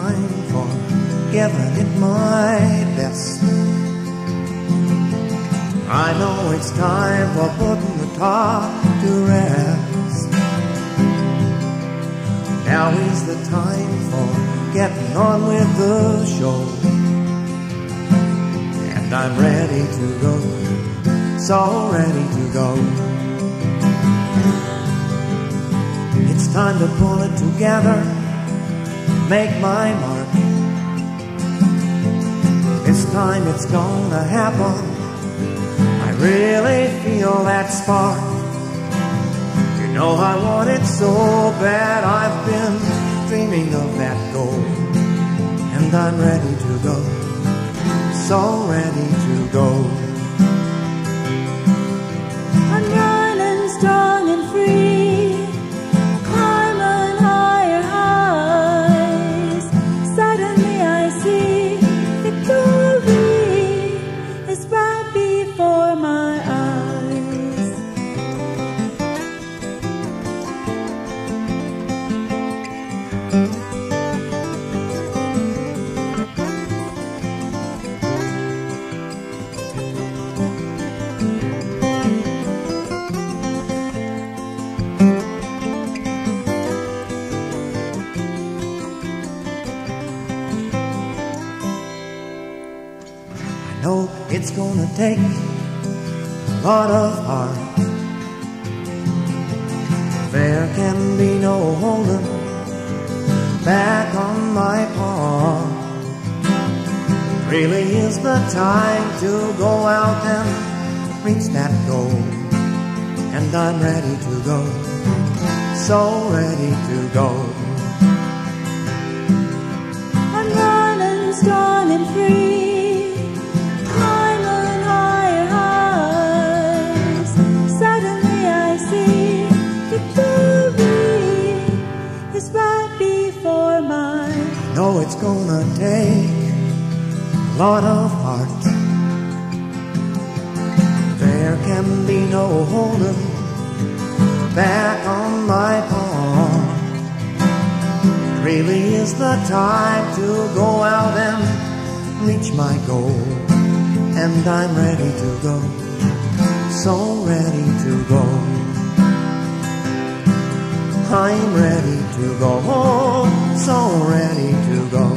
time for giving it my best. I know it's time for putting the top to rest. Now is the time for getting on with the show, and I'm ready to go, so ready to go. It's time to pull it together, make my mark. This time it's gonna happen, I really feel that spark. You know I want it so bad, I've been dreaming of that goal, and I'm ready to go, so ready to go. No, it's gonna take a lot of heart. There can be no holding back on my part. Really is the time to go out and reach that goal, and I'm ready to go, so ready to go. I'm running strong and free. No, it's gonna take a lot of heart. There can be no holding back on my part. It really is the time to go out and reach my goal, and I'm ready to go, so ready to go. I'm ready to go, so ready to go.